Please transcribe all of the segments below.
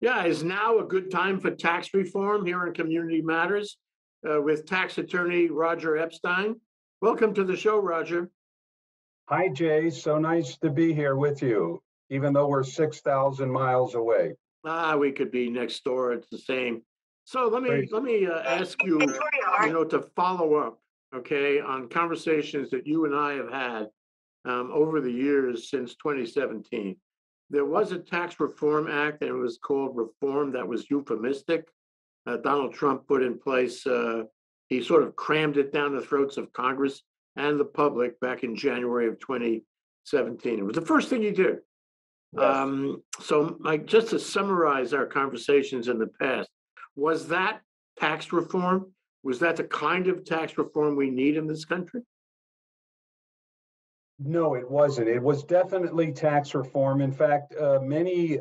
Yeah, is now a good time for tax reform here in Community Matters with tax attorney Roger Epstein. Welcome to the show, Roger. Hi, Jay. So nice to be here with you, even though we're 6,000 miles away. We could be next door. It's the same. So let me ask you, to follow up, okay, on conversations that you and I have had over the years since 2017. There was a Tax Reform Act, and it was called reform that was euphemistic. Donald Trump put in place, he sort of crammed it down the throats of Congress and the public back in January of 2017. It was the first thing he did. Yes. So Mike, just to summarize our conversations in the past, was that tax reform? Was that the kind of tax reform we need in this country? No, it wasn't. It was definitely tax reform. In fact, many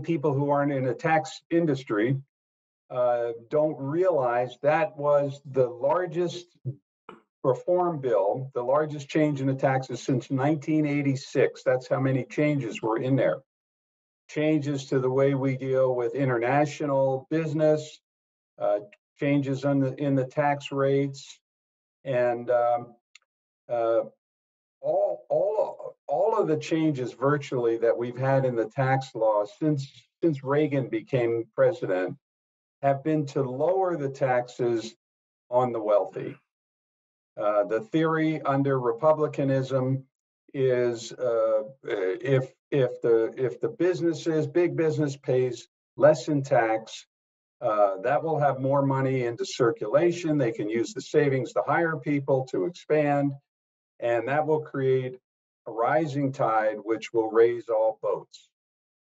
people who aren't in the tax industry don't realize that was the largest reform bill, the largest change in the taxes since 1986. That's how many changes were in there. Changes to the way we deal with international business, changes in the tax rates, and all of the changes virtually that we've had in the tax law since Reagan became president have been to lower the taxes on the wealthy. The theory under republicanism is if the businesses, big business pays less in tax, that will have more money into circulation. They can use the savings to hire people, to expand. And that will create a rising tide, which will raise all boats.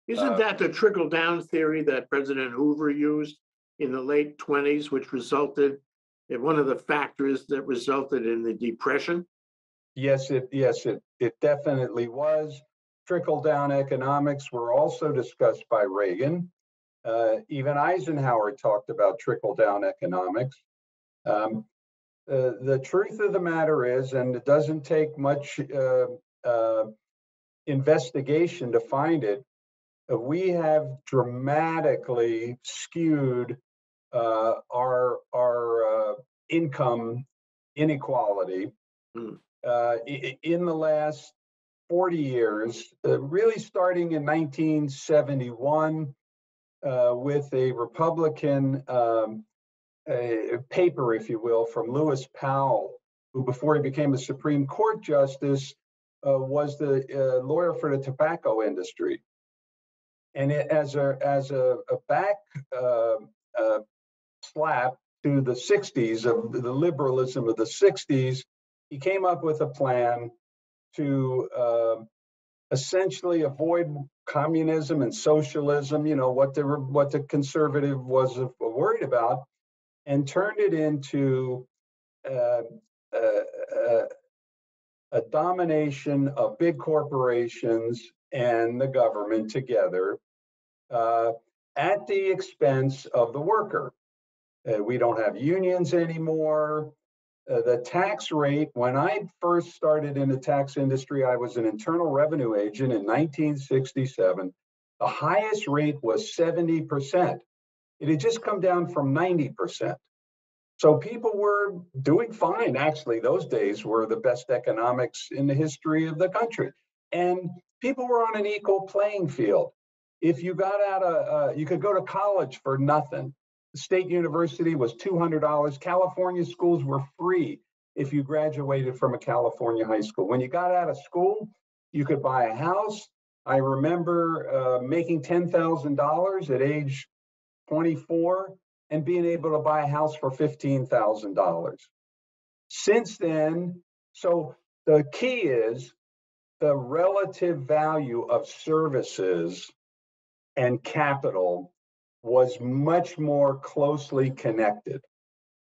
Isn't that the trickle-down theory that President Hoover used in the late 20s, which resulted in one of the factors that resulted in the Depression? Yes, it definitely was. Trickle-down economics were also discussed by Reagan. Even Eisenhower talked about trickle-down economics. The truth of the matter is, and it doesn't take much investigation to find it, we have dramatically skewed our income inequality in the last 40 years, really starting in 1971 with a Republican a paper, if you will, from Lewis Powell, who before he became a Supreme Court justice was the lawyer for the tobacco industry. And it, as a back slap to the 60s, of the liberalism of the 60s, he came up with a plan to essentially avoid communism and socialism, you know, what the conservative was worried about, and turned it into a domination of big corporations and the government together at the expense of the worker. We don't have unions anymore. The tax rate, when I first started in the tax industry, I was an internal revenue agent in 1967. The highest rate was 70%. It had just come down from 90%. So people were doing fine. Actually, those days were the best economics in the history of the country. And people were on an equal playing field. If you got out of, you could go to college for nothing. The state university was $200. California schools were free if you graduated from a California high school. When you got out of school, you could buy a house. I remember making $10,000 at age 24 and being able to buy a house for $15,000. Since then, so the key is the relative value of services and capital was much more closely connected.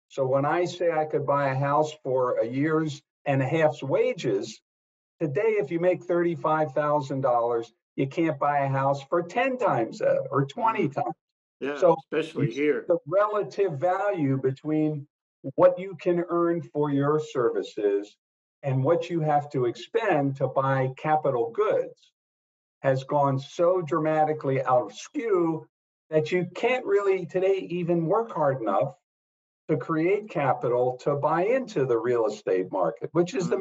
So when I say I could buy a house for a year's and a half's wages, today if you make $35,000, you can't buy a house for 10 times that or 20 times. Yeah, so especially here, the relative value between what you can earn for your services and what you have to expend to buy capital goods has gone so dramatically out of skew that you can't really today even work hard enough to create capital to buy into the real estate market, which is the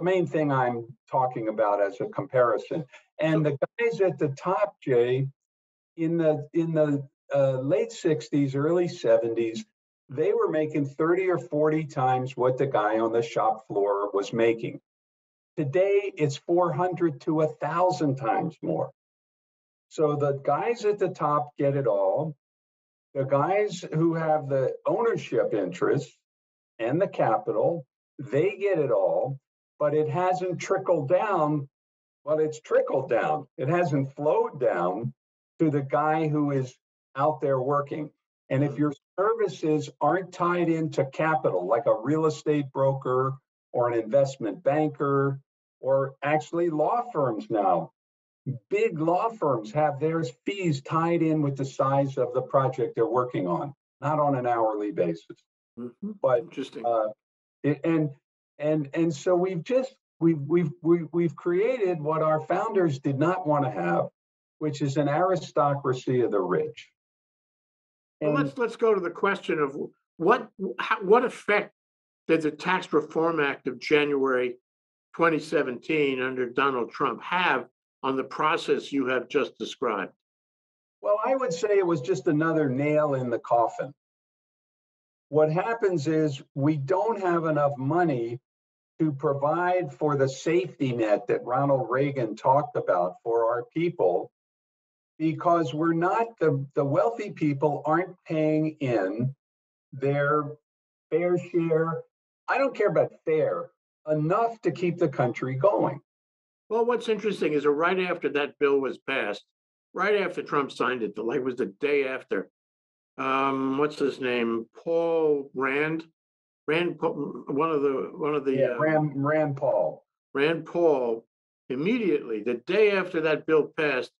main thing I'm talking about as a comparison. And the guys at the top, Jay, in the late 60s, early 70s, they were making 30 or 40 times what the guy on the shop floor was making. Today, it's 400 to 1,000 times more. So the guys at the top get it all. The guys who have the ownership interests and the capital, they get it all, but it hasn't trickled down. Well, it's trickled down. It hasn't flowed down to the guy who is out there working. And if your services aren't tied into capital, like a real estate broker or an investment banker, or actually law firms now, big law firms have their fees tied in with the size of the project they're working on, not on an hourly basis. Mm-hmm. But interesting. And so we've created what our founders did not want to have, which is an aristocracy of the rich. And well, let's go to the question of what effect did the Tax Reform Act of January 2017 under Donald Trump have on the process you have just described? Well, I would say it was just another nail in the coffin. What happens is we don't have enough money to provide for the safety net that Ronald Reagan talked about for our people, because we're not, the wealthy people aren't paying in their fair share. I don't care about fair, enough to keep the country going. Well, what's interesting is that right after that bill was passed, right after Trump signed it, like it was the day after, what's his name? Rand Paul, one of the Rand Paul, immediately the day after that bill passed,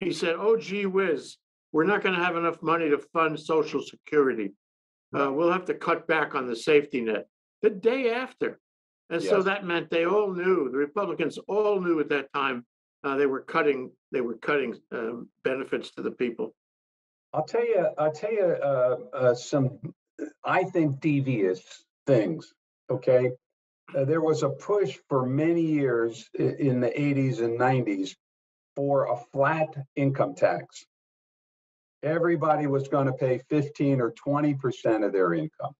he said, "Oh, gee whiz, we're not going to have enough money to fund Social Security. We'll have to cut back on the safety net." The day after. And yes. So that meant they all knew, the Republicans all knew at that time, they were cutting benefits to the people. I'll tell you some, I think, devious things, okay? There was a push for many years in the 80s and 90s for a flat income tax. Everybody was going to pay 15 or 20% of their income,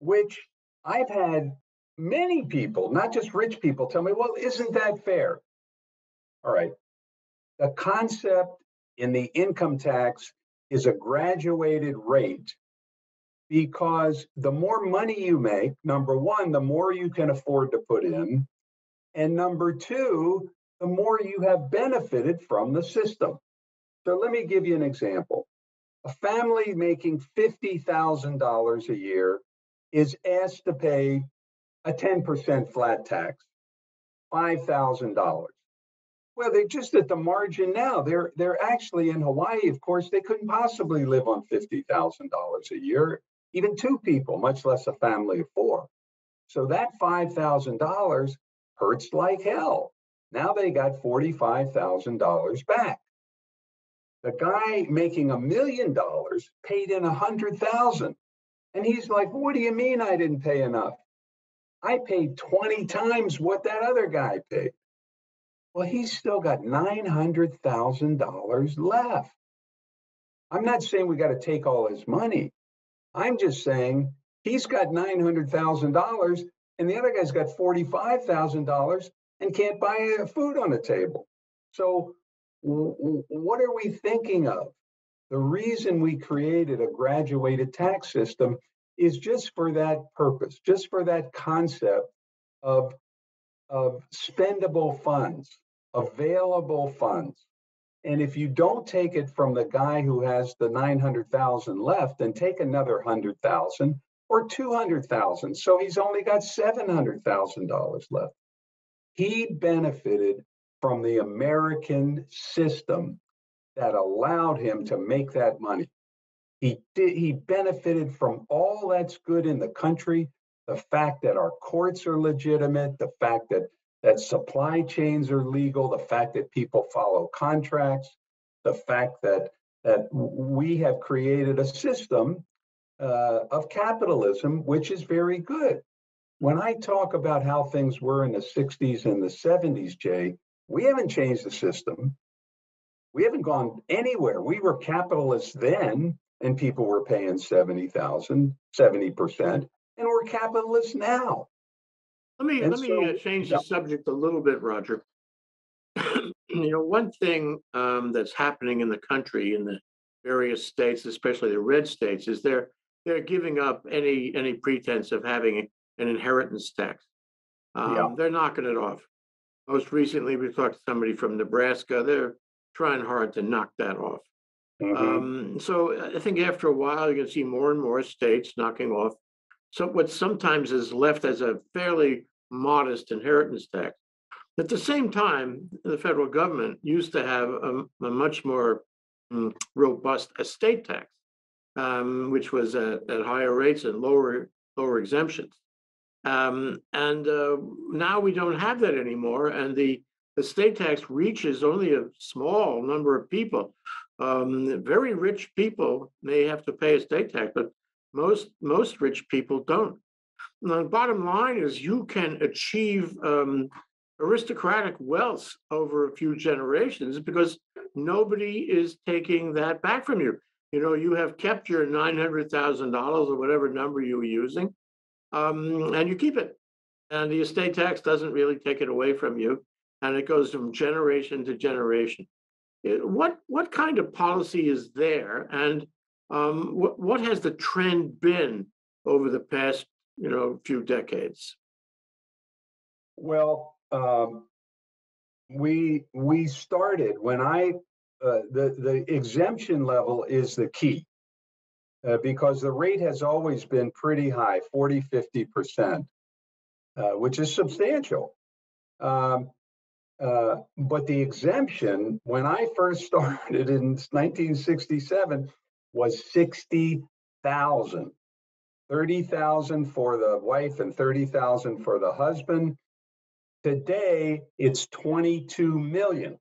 which I've had many people, not just rich people, tell me, well, isn't that fair? All right. The concept in the income tax is a graduated rate, because the more money you make, number one, the more you can afford to put in. And number two, the more you have benefited from the system. So let me give you an example. A family making $50,000 a year is asked to pay a 10% flat tax, $5,000. Well, they're just at the margin now. They're actually in Hawaii, of course, they couldn't possibly live on $50,000 a year, even two people, much less a family of four. So that $5,000 hurts like hell. Now they got $45,000 back. The guy making $1 million paid in $100,000. And he's like, what do you mean I didn't pay enough? I paid 20 times what that other guy paid. Well, he's still got $900,000 left. I'm not saying we got to take all his money. I'm just saying he's got $900,000 and the other guy's got $45,000 and can't buy food on the table. So what are we thinking of? The reason we created a graduated tax system is just for that purpose, just for that concept of spendable funds, available funds. And if you don't take it from the guy who has the 900,000 left, and take another 100,000 or 200,000, so he's only got $700,000 left. He benefited from the American system that allowed him to make that money. He benefited from all that's good in the country, the fact that our courts are legitimate, the fact that that supply chains are legal, the fact that people follow contracts, the fact that we have created a system of capitalism, which is very good. When I talk about how things were in the 60s and the 70s, Jay, we haven't changed the system. We haven't gone anywhere. We were capitalists then, and people were paying 70,000, 70%, and we're capitalists now. Let me change the subject a little bit, Roger. One thing that's happening in the country, in the various states, especially the red states, is they're giving up any pretense of having an inheritance tax. They're knocking it off. Most recently, we talked to somebody from Nebraska. They're trying hard to knock that off. Mm-hmm. So I think after a while, you're gonna see more and more states knocking off. So what sometimes is left as a fairly modest inheritance tax. At the same time, the federal government used to have a much more robust estate tax, which was at higher rates and lower exemptions. And now we don't have that anymore. And the estate tax reaches only a small number of people. Very rich people may have to pay estate tax, but most rich people don't. Now, the bottom line is you can achieve aristocratic wealth over a few generations because nobody is taking that back from you. You have kept your $900,000 or whatever number you were using, and you keep it. And the estate tax doesn't really take it away from you, and it goes from generation to generation. What kind of policy is there? And what has the trend been over the past, few decades? Well, we started when the exemption level is the key because the rate has always been pretty high, 40, 50%, which is substantial. But the exemption, when I first started in 1967, was 60,000, 30,000 for the wife and 30,000 for the husband. Today, it's 22 million.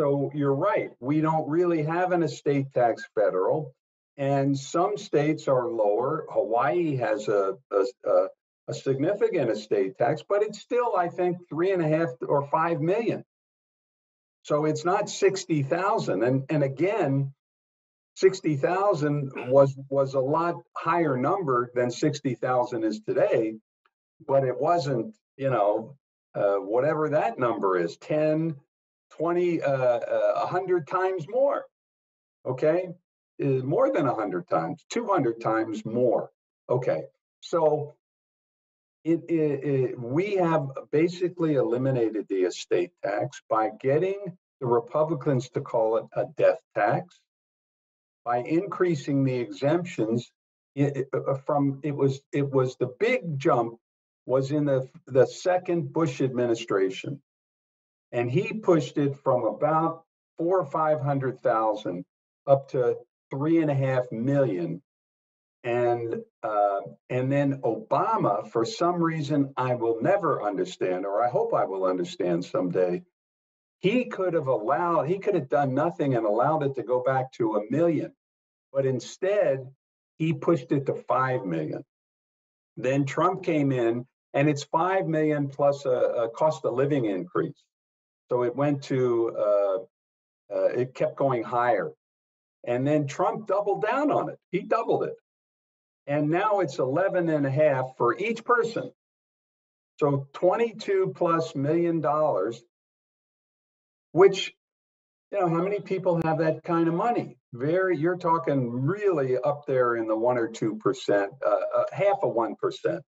So you're right. We don't really have an estate tax federal, and some states are lower. Hawaii has a significant estate tax, but it's still, I think, 3.5 or 5 million. So it's not 60,000. And again, 60,000 was a lot higher number than 60,000 is today, but it wasn't, whatever that number is, 10, 20, 100 times more, okay? More than 100 times, 200 times more, okay? So we have basically eliminated the estate tax by getting the Republicans to call it a death tax, by increasing the exemptions it was the big jump was in the second Bush administration. And he pushed it from about 400,000 or 500,000 up to 3.5 million. And then Obama, for some reason I will never understand, or I hope I will understand someday, he could have done nothing and allowed it to go back to 1 million. But instead, he pushed it to 5 million. Then Trump came in, and it's 5 million plus a cost of living increase. So it went to, it kept going higher. And then Trump doubled down on it. He doubled it. And now it's 11.5 for each person. So $22+ million, which, how many people have that kind of money? You're talking really up there in the 1 or 2%, half of 1%.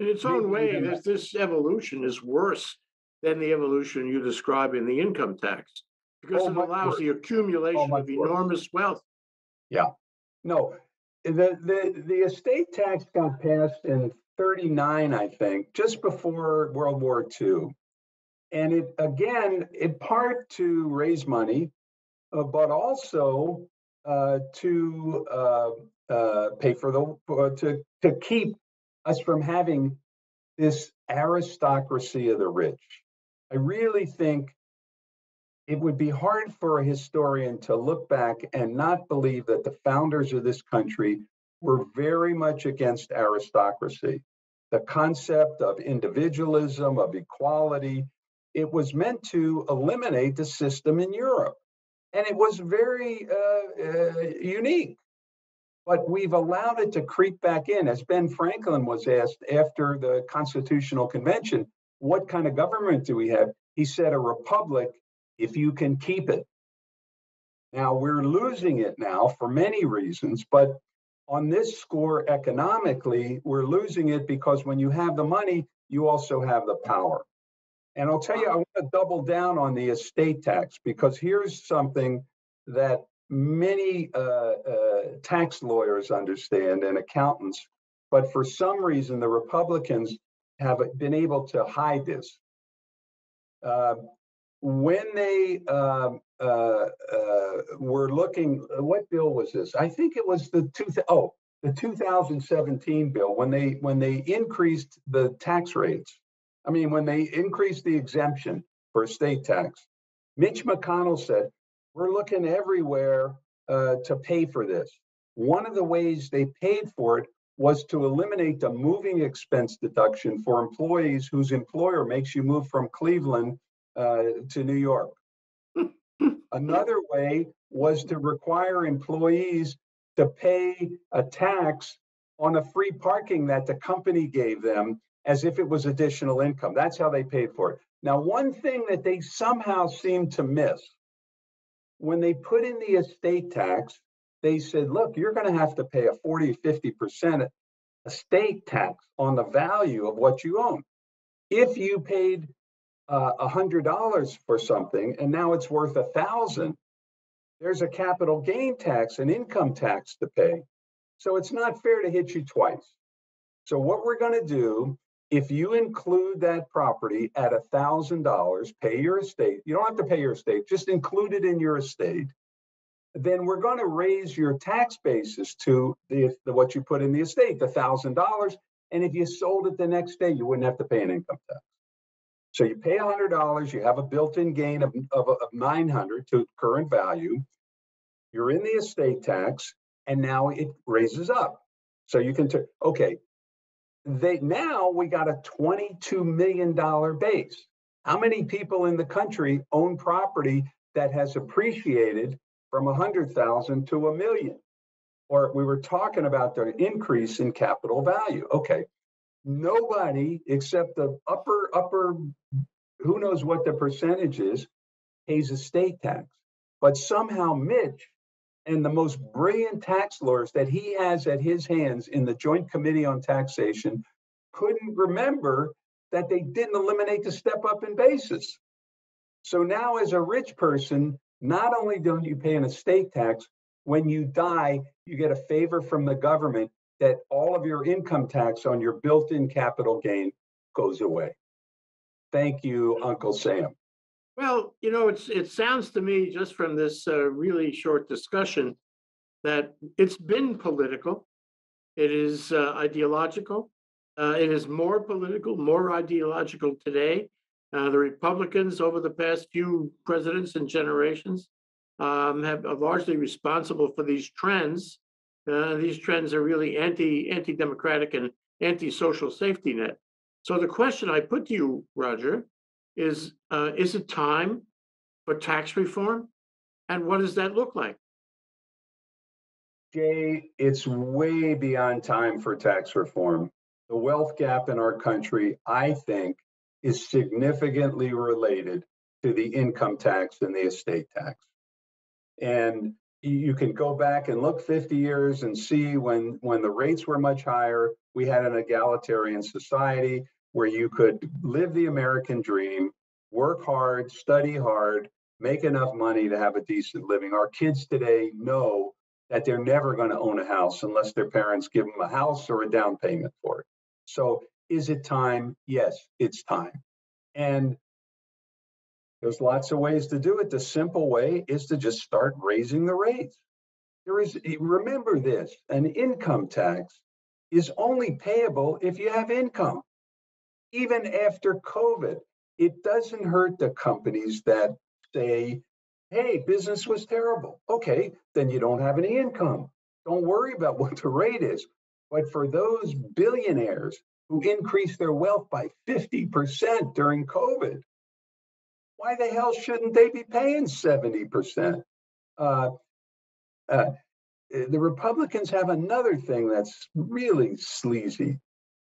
In its own way, this evolution is worse than the evolution you describe in the income tax, because it allows the accumulation of enormous wealth. Yeah, no. The estate tax got passed in 1939, I think, just before World War II. And it, again, in part to raise money, but also to pay for to keep us from having this aristocracy of the rich. I really think it would be hard for a historian to look back and not believe that the founders of this country were very much against aristocracy. The concept of individualism, of equality, it was meant to eliminate the system in Europe. And it was very unique. But we've allowed it to creep back in. As Ben Franklin was asked after the Constitutional Convention, what kind of government do we have? He said, a republic, if you can keep it. Now, we're losing it now for many reasons, but on this score economically, we're losing it because when you have the money, you also have the power. And I'll tell you, I want to double down on the estate tax, because here's something that many tax lawyers understand and accountants, but for some reason, the Republicans have been able to hide this. When they were looking, what bill was this? I think it was the 2017 bill, when they increased the tax rates. I mean, when they increased the exemption for estate tax, Mitch McConnell said, we're looking everywhere to pay for this. One of the ways they paid for it was to eliminate the moving expense deduction for employees whose employer makes you move from Cleveland to New York. Another way was to require employees to pay a tax on the free parking that the company gave them as if it was additional income. That's how they paid for it. Now, one thing that they somehow seem to miss, when they put in the estate tax, they said, look, you're going to have to pay a 40, 50% estate tax on the value of what you own. If you paid $100 for something and now it's worth $1,000, there's a capital gain tax and income tax to pay. So it's not fair to hit you twice. So what we're going to do, if you include that property at $1,000, pay your estate, you don't have to pay your estate, just include it in your estate, then we're going to raise your tax basis to the what you put in the estate, the $1,000. And if you sold it the next day, you wouldn't have to pay an income tax. So you pay $100, you have a built-in gain of $900 to current value, you're in the estate tax, and now it raises up. So you can, okay. Now we got a $22 million base. How many people in the country own property that has appreciated from 100,000 to a million? Or we were talking about the increase in capital value. Okay, nobody except the upper, who knows what the percentage is, pays estate tax. But somehow Mitch and the most brilliant tax lawyers that he has at his hands in the Joint Committee on Taxation couldn't remember that they didn't eliminate the step up in basis. So now as a rich person, not only don't you pay an estate tax, when you die, you get a favor from the government that all of your income tax on your built-in capital gain goes away. Thank you, Uncle Sam. Well, you know, it sounds to me just from this really short discussion that it's been political, it is ideological, it is more political, more ideological today. The Republicans over the past few presidents and generations are largely responsible for these trends. These trends are really anti-democratic and anti-social safety net. So the question I put to you, Roger, is it time for tax reform? And what does that look like? Jay, it's way beyond time for tax reform. The wealth gap in our country, I think, is significantly related to the income tax and the estate tax. And you can go back and look 50 years and see when the rates were much higher, we had an egalitarian society where you could live the American dream, work hard, study hard, make enough money to have a decent living. Our kids today know that they're never going to own a house unless their parents give them a house or a down payment for it. So is it time? Yes, it's time. And there's lots of ways to do it. The simple way is to just start raising the rates. Remember this, an income tax is only payable if you have income. even after COVID, it doesn't hurt the companies that say, hey, business was terrible. Okay, then you don't have any income. Don't worry about what the rate is. But for those billionaires who increased their wealth by 50% during COVID, why the hell shouldn't they be paying 70%? The Republicans have another thing that's really sleazy.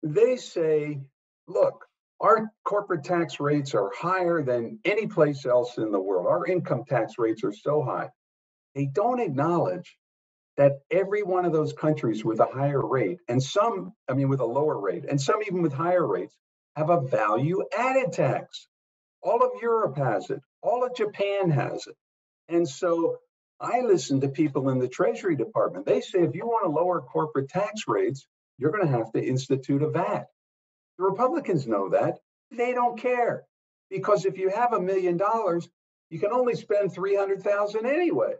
They say, look, our corporate tax rates are higher than any place else in the world. Our income tax rates are so high. They don't acknowledge that every one of those countries with a higher rate, and some, I mean, with a lower rate, and some even with higher rates, have a value-added tax. All of Europe has it. All of Japan has it. And so I listen to people in the Treasury Department. They say, if you want to lower corporate tax rates, you're going to have to institute a VAT. The Republicans know that. They don't care. Because if you have $1 million, you can only spend $300,000 anyway.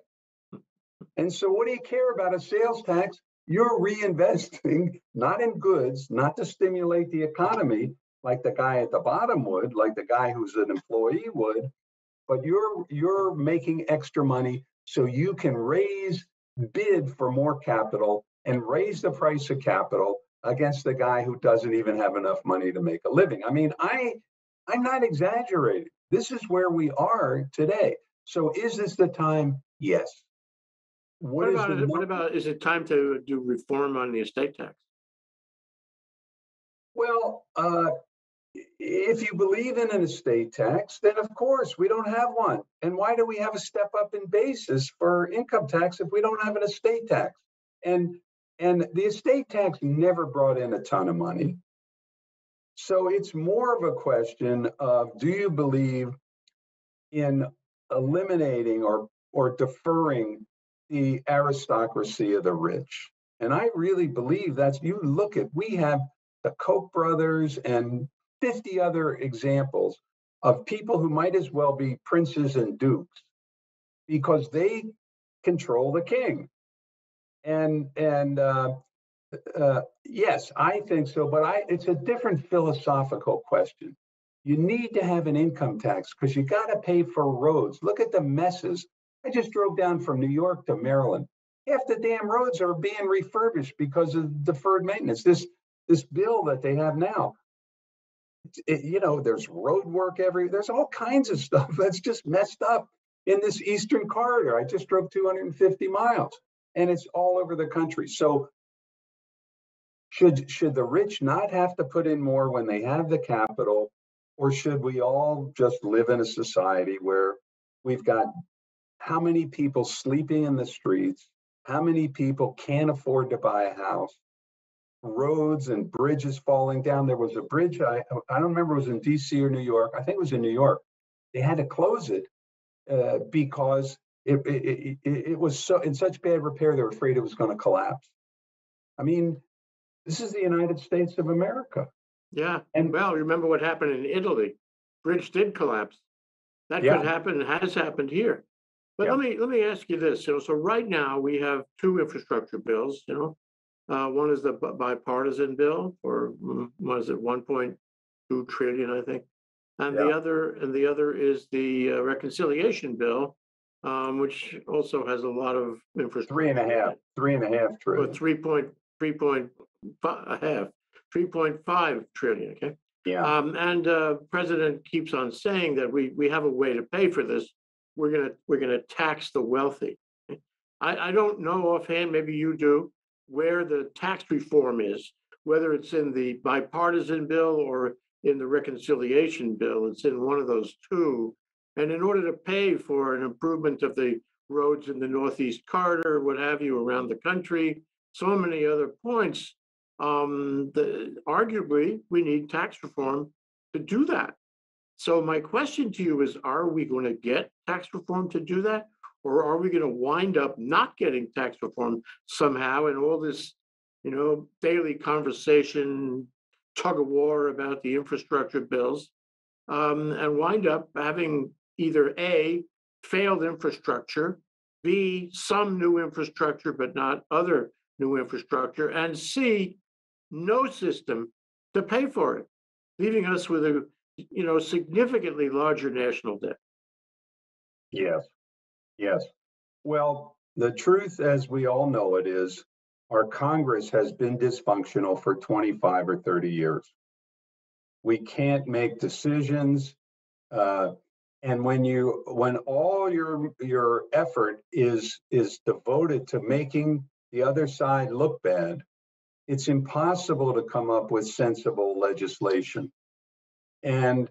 And so what do you care about a sales tax? You're reinvesting, not in goods, not to stimulate the economy like the guy at the bottom would, like the guy who's an employee would, but you're making extra money so you can bid for more capital and raise the price of capital against the guy who doesn't even have enough money to make a living. I mean, I'm not exaggerating. This is where we are today. So is this the time? Yes. What about, is it time to do reform on the estate tax? Well, if you believe in an estate tax, then of course we don't have one. And why do we have a step up in basis for income tax if we don't have an estate tax? And the estate tax never brought in a ton of money. So it's more of a question of, do you believe in eliminating or deferring the aristocracy of the rich? And I really believe that's, you look at, we have the Koch brothers and 50 other examples of people who might as well be princes and dukes because they control the king. And yes, I think so, but it's a different philosophical question. You need to have an income tax because you got to pay for roads. Look at the messes. I just drove down from New York to Maryland. Half the damn roads are being refurbished because of deferred maintenance. This bill that they have now, there's road work there's all kinds of stuff that's just messed up in this Eastern Corridor. I just drove 250 miles and it's all over the country. So should the rich not have to put in more when they have the capital, or should we all just live in a society where we've got how many people sleeping in the streets, how many people can't afford to buy a house, roads and bridges falling down. There was a bridge, I don't remember, it was in DC or New York. I think it was in New York. They had to close it because it was so in such bad repair, they were afraid it was going to collapse. I mean, this is the United States of America. Yeah, and well, remember what happened in Italy. Bridge did collapse. That could happen and has happened here. But let me ask you this. So right now we have two infrastructure bills, one is the bipartisan bill, or was it $1.2 trillion, I think, and the other is the reconciliation bill, which also has a lot of infrastructure. $3.5 trillion. 3.5 trillion. Okay. Yeah. And President keeps on saying that we have a way to pay for this. We're gonna tax the wealthy. I don't know offhand. Maybe you do. Where the tax reform is, whether it's in the bipartisan bill or in the reconciliation bill, it's in one of those two. And in order to pay for an improvement of the roads in the Northeast Corridor, what have you, around the country, so many other points, arguably we need tax reform to do that. So my question to you is, are we going to get tax reform to do that? Or are we going to wind up not getting tax reform somehow, and all this, daily conversation, tug of war about the infrastructure bills, and wind up having either A, failed infrastructure, B, some new infrastructure but not other new infrastructure, and C, no system to pay for it? leaving us with a significantly larger national debt. Yes, yes. Well, the truth, as we all know it, is our Congress has been dysfunctional for 25 or 30 years. We can't make decisions. And when all your effort is devoted to making the other side look bad, it's impossible to come up with sensible legislation. And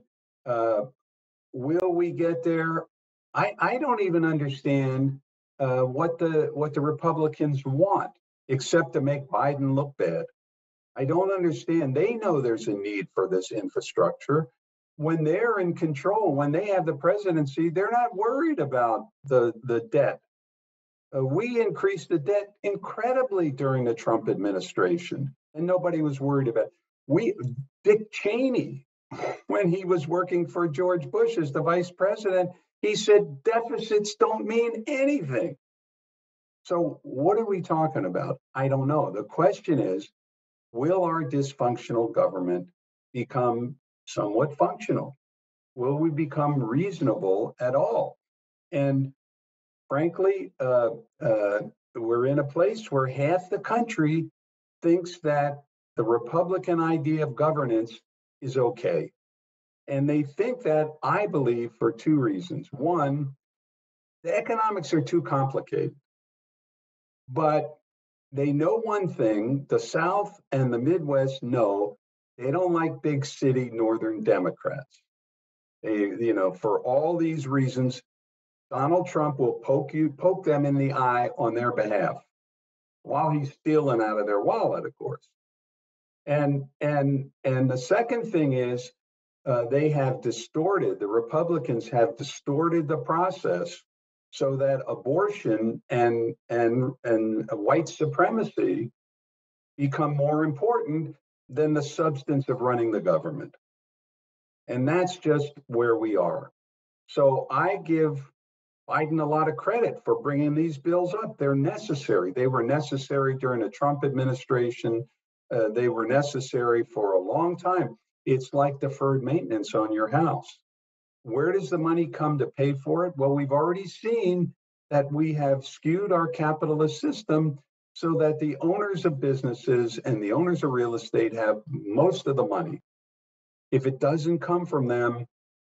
will we get there? I don't even understand what the Republicans want, except to make Biden look bad. I don't understand. They know there's a need for this infrastructure. When they're in control, when they have the presidency, they're not worried about the debt. We increased the debt incredibly during the Trump administration, and nobody was worried about it. Dick Cheney, when he was working for George Bush as the vice president, he said deficits don't mean anything. So what are we talking about? I don't know. The question is, will our dysfunctional government become somewhat functional? Will we become reasonable at all? And frankly, we're in a place where half the country thinks that the Republican idea of governance is okay. And they think that, I believe, for two reasons. One, the economics are too complicated. But they know one thing, the South and the Midwest know they don't like big city Northern Democrats. They, for all these reasons, Donald Trump will poke them in the eye on their behalf while he's stealing out of their wallet, of course. And the second thing is the Republicans have distorted the process so that abortion and white supremacy become more important than the substance of running the government. And that's just where we are. So I give Biden a lot of credit for bringing these bills up. They're necessary. They were necessary during the Trump administration. They were necessary for a long time. It's like deferred maintenance on your house. Where does the money come to pay for it? Well, we've already seen that we have skewed our capitalist system so that the owners of businesses and the owners of real estate have most of the money. If it doesn't come from them,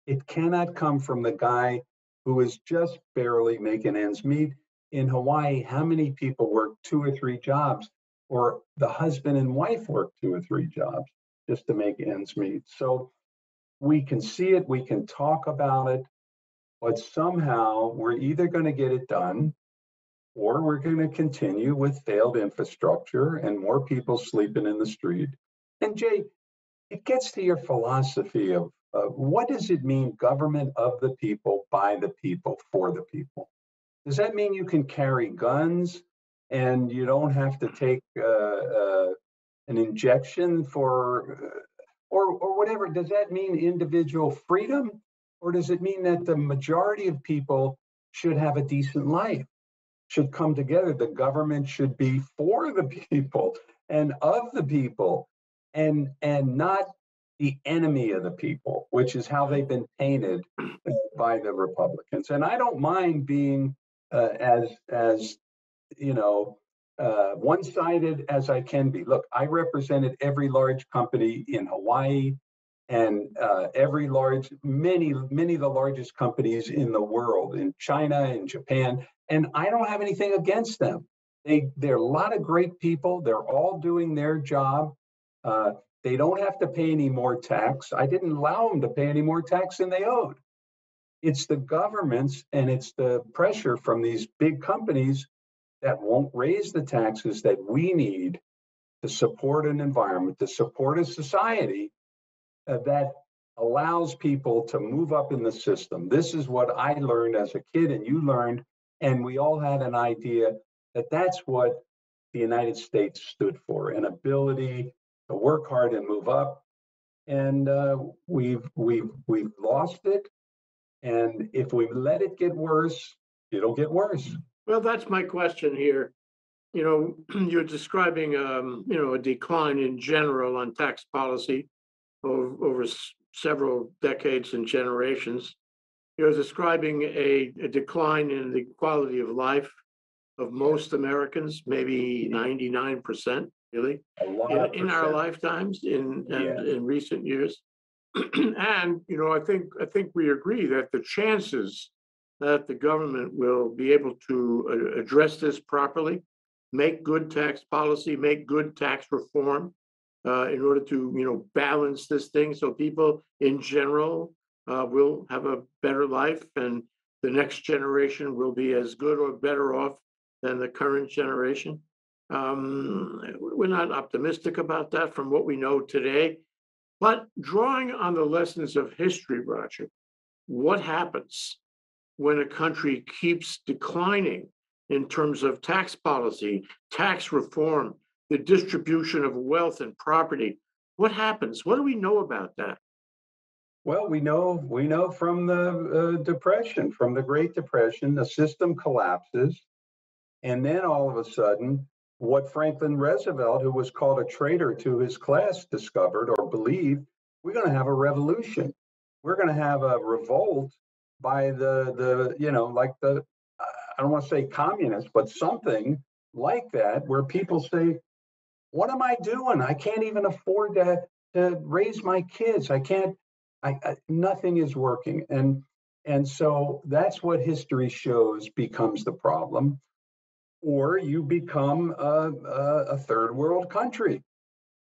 it cannot come from the guy who is just barely making ends meet. In Hawaii, how many people work 2 or 3 jobs, or the husband and wife work 2 or 3 jobs just to make ends meet? So we can see it, we can talk about it, but somehow we're either going to get it done or we're going to continue with failed infrastructure and more people sleeping in the street. And Jay, it gets to your philosophy of what does it mean, government of the people, by the people, for the people? Does that mean you can carry guns and you don't have to take an injection for... Or whatever, does that mean individual freedom? Or does it mean that the majority of people should have a decent life, should come together? The government should be for the people and of the people and not the enemy of the people, which is how they've been painted by the Republicans. And I don't mind being one-sided as I can be. Look, I represented every large company in Hawaii and many of the largest companies in the world, in China and Japan, and I don't have anything against them. They're a lot of great people. They're all doing their job. They don't have to pay any more tax. I didn't allow them to pay any more tax than they owed. It's the governments and it's the pressure from these big companies that won't raise the taxes that we need to support an environment, to support a society that allows people to move up in the system. This is what I learned as a kid and you learned, and we all had an idea that that's what the United States stood for, an ability to work hard and move up. And we've lost it. And if we let it get worse, it'll get worse. Well, that's my question here. You're describing a decline in general on tax policy over several decades and generations. You're describing a decline in the quality of life of most Americans, maybe 99%, really, in our lifetimes, in recent years. And I think we agree that the chances that the government will be able to address this properly, make good tax policy, make good tax reform, in order to balance this thing so people in general will have a better life, and the next generation will be as good or better off than the current generation. We're not optimistic about that from what we know today. But drawing on the lessons of history, Roger, what happens when a country keeps declining in terms of tax policy, tax reform, the distribution of wealth and property? What happens? What do we know about that? Well, we know from the Depression, from the Great Depression, the system collapses. And then all of a sudden, what Franklin Roosevelt, who was called a traitor to his class, discovered or believed, we're going to have a revolution. We're going to have a revolt by the I don't want to say communists, but something like that, where people say, what am I doing? I can't even afford to raise my kids. Nothing is working. And so that's what history shows becomes the problem. Or you become a third world country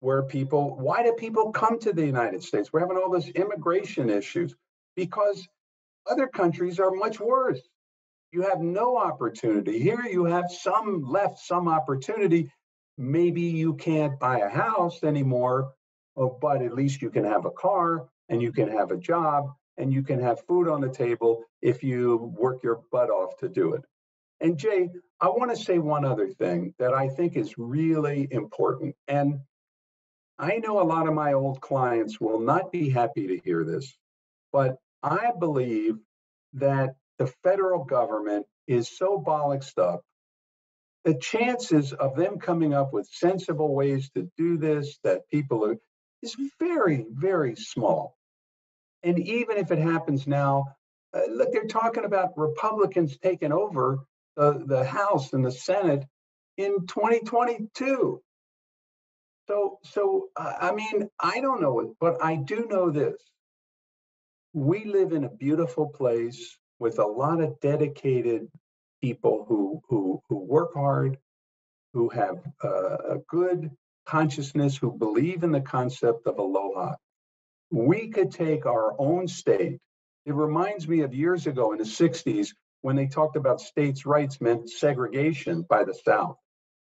where why do people come to the United States? We're having all those immigration issues because other countries are much worse. You have no opportunity. Here you have some opportunity. Maybe you can't buy a house anymore, but at least you can have a car and you can have a job and you can have food on the table if you work your butt off to do it. And Jay, I want to say one other thing that I think is really important. And I know a lot of my old clients will not be happy to hear this, but I believe that the federal government is so bollocksed up, the chances of them coming up with sensible ways to do this that is very, very small. And even if it happens now, look, they're talking about Republicans taking over the House and the Senate in 2022. So I mean, I don't know it, but I do know this. We live in a beautiful place with a lot of dedicated people who work hard, who have a good consciousness, who believe in the concept of aloha. We could take our own state. It reminds me of years ago in the 60s, when they talked about states' rights meant segregation by the South.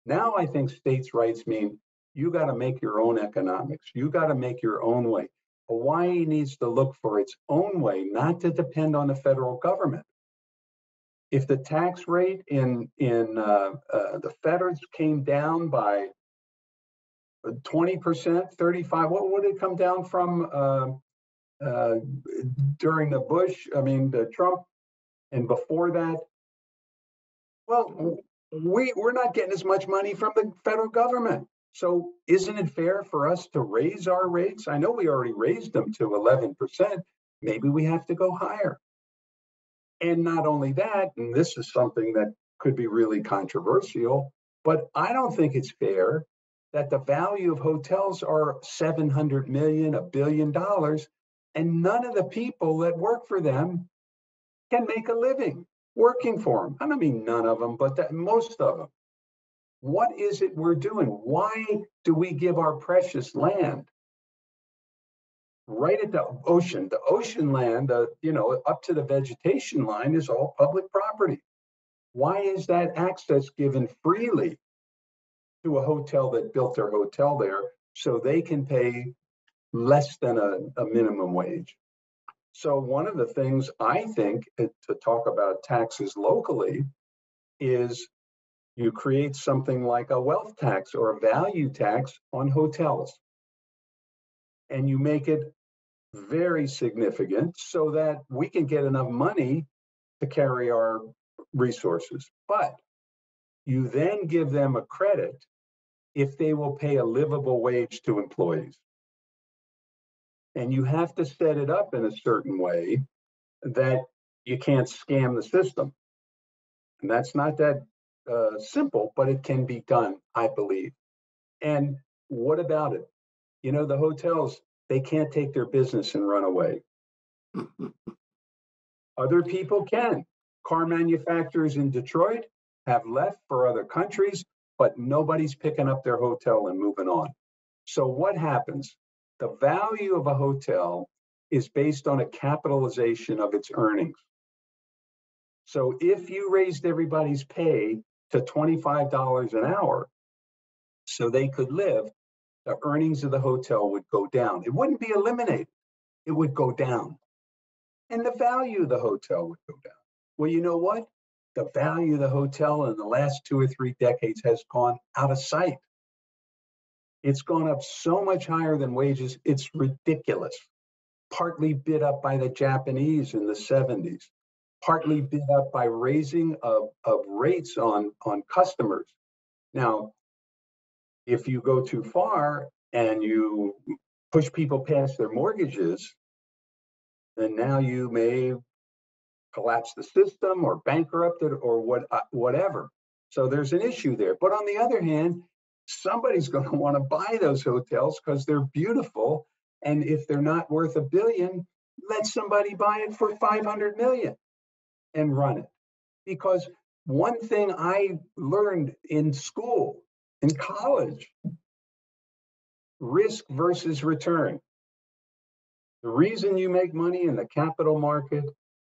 Now I think states' rights mean you got to make your own economics. You got to make your own way. Hawaii needs to look for its own way, not to depend on the federal government. If the tax rate in the feds came down by 20%, 35%, what would it come down from during the Trump? And before that, well, we're not getting as much money from the federal government. So isn't it fair for us to raise our rates? I know we already raised them to 11%. Maybe we have to go higher. And not only that, and this is something that could be really controversial, but I don't think it's fair that the value of hotels are $700 million, $1 billion, and none of the people that work for them can make a living working for them. I don't mean none of them, but most of them. What is it we're doing? Why do we give our precious land right at the ocean? The ocean land, up to the vegetation line is all public property. Why is that access given freely to a hotel that built their hotel there so they can pay less than a minimum wage? So one of the things I think to talk about taxes locally is you create something like a wealth tax or a value tax on hotels. And you make it very significant so that we can get enough money to carry our resources. But you then give them a credit if they will pay a livable wage to employees. And you have to set it up in a certain way that you can't scam the system. And that's not that simple, but it can be done, I believe. And what about it? You know, the hotels, they can't take their business and run away. Other people can. Car manufacturers in Detroit have left for other countries, but nobody's picking up their hotel and moving on. So what happens? The value of a hotel is based on a capitalization of its earnings. So if you raised everybody's pay to $25 an hour so they could live, the earnings of the hotel would go down. It wouldn't be eliminated. It would go down. And the value of the hotel would go down. Well, you know what? The value of the hotel in the last 2 or 3 decades has gone out of sight. It's gone up so much higher than wages, it's ridiculous. Partly bid up by the Japanese in the 70s, partly bid up by raising of rates on customers. Now, if you go too far and you push people past their mortgages, then now you may collapse the system or bankrupt it or whatever. So there's an issue there. But on the other hand, somebody's going to want to buy those hotels because they're beautiful. And if they're not worth $1 billion, let somebody buy it for $500 million and run it. Because one thing I learned in school, in college, risk versus return. The reason you make money in the capital market,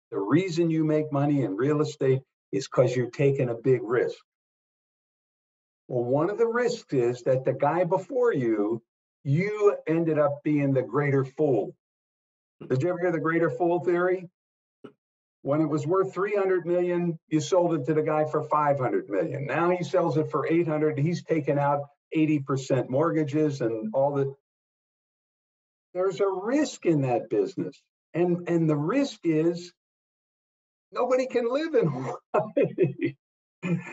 the reason you make money in real estate is because you're taking a big risk. Well, one of the risks is that the guy before you, you ended up being the greater fool. Did you ever hear the greater fool theory? When it was worth $300 million, you sold it to the guy for $500 million. Now he sells it for $800. He's taken out 80% mortgages and all that. There's a risk in that business. And the risk is nobody can live in Hawaii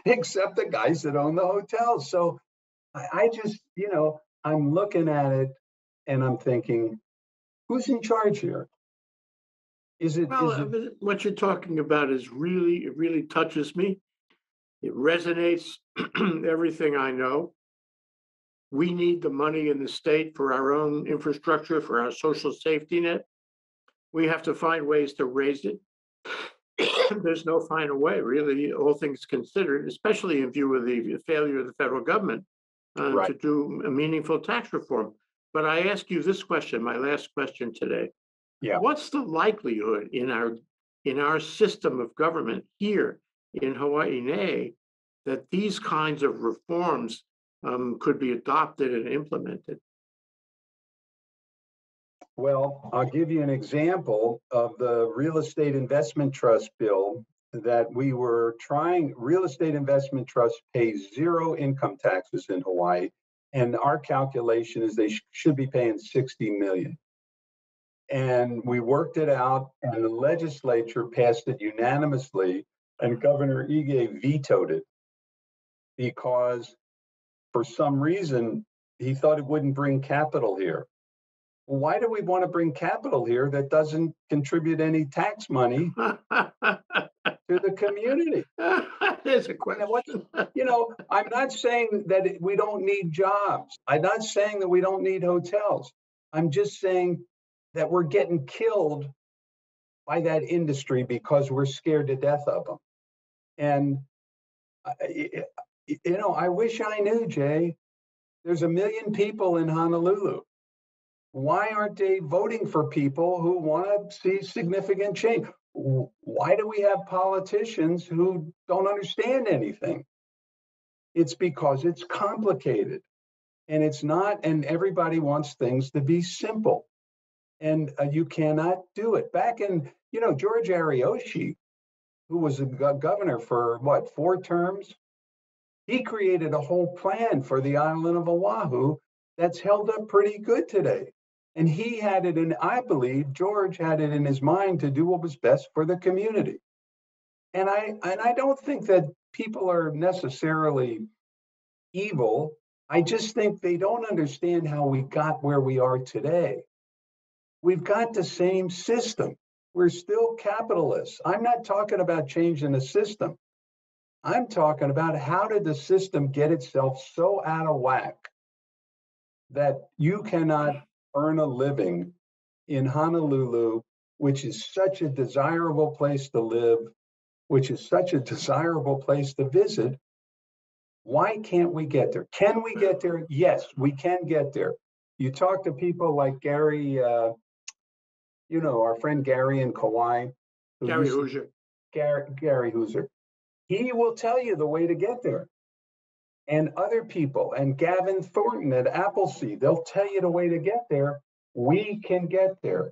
except the guys that own the hotels. So I just, you know, I'm looking at it and I'm thinking, who's in charge here? Well, what you're talking about is really, it really touches me. It resonates everything I know. We need the money in the state for our own infrastructure, for our social safety net. We have to find ways to raise it. There's no final way, really, all things considered, especially in view of the failure of the federal government right, to do a meaningful tax reform. But I ask you this question, my last question today. Yeah. What's the likelihood in our system of government here in Hawaii that these kinds of reforms could be adopted and implemented? Well, I'll give you an example of the real estate investment trust bill that we were trying. Real estate investment trusts pay zero income taxes in Hawaii, and our calculation is they should be paying $60 million. And we worked it out, and the legislature passed it unanimously, and Governor Ige vetoed it because for some reason, he thought it wouldn't bring capital here. Why do we want to bring capital here that doesn't contribute any tax money to the community? There's a question. You know, I'm not saying that we don't need jobs. I'm not saying that we don't need hotels. I'm just saying that we're getting killed by that industry because we're scared to death of them. And you know, I wish I knew, Jay. There's 1 million people in Honolulu. Why aren't they voting for people who want to see significant change? Why do we have politicians who don't understand anything? It's because it's complicated. And it's not, and everybody wants things to be simple. And you cannot do it. Back in, you know, George Ariyoshi, who was a governor for, what, 4 terms? He created a whole plan for the island of Oahu that's held up pretty good today. And he had it in, I believe, George had it in his mind to do what was best for the community. And I don't think that people are necessarily evil. I just think they don't understand how we got where we are today. We've got the same system. We're still capitalists. I'm not talking about changing the system. I'm talking about how did the system get itself so out of whack that you cannot earn a living in Honolulu, which is such a desirable place to live, which is such a desirable place to visit. Why can't we get there? Can we get there? Yes, we can get there. You talk to people like Gary, you know, our friend Gary in Kauai. Gary Hooser. Gary Hooser. He will tell you the way to get there. And other people, and Gavin Thornton at Appleseed, they'll tell you the way to get there. We can get there.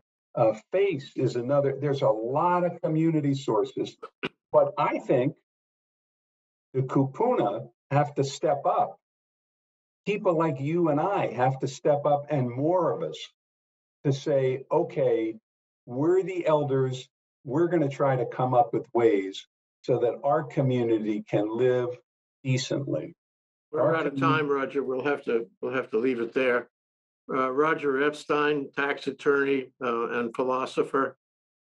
FACE is another. There's a lot of community sources. But I think the kupuna have to step up. People like you and I have to step up, and more of us, to say, okay, we're the elders. We're going to try to come up with ways so that our community can live decently. We're out of time, Roger. We'll have to leave it there. Roger Epstein, tax attorney and philosopher,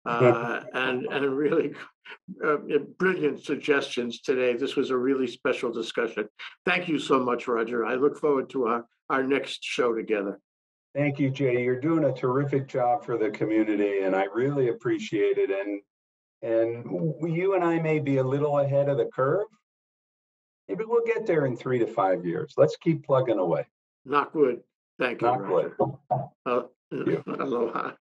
and really brilliant suggestions today. This was a really special discussion. Thank you so much, Roger. I look forward to our next show together. Thank you, Jay. You're doing a terrific job for the community, and I really appreciate it. And you and I may be a little ahead of the curve. Maybe we'll get there in 3 to 5 years. Let's keep plugging away. Knock wood. Thank you, Roger. Aloha.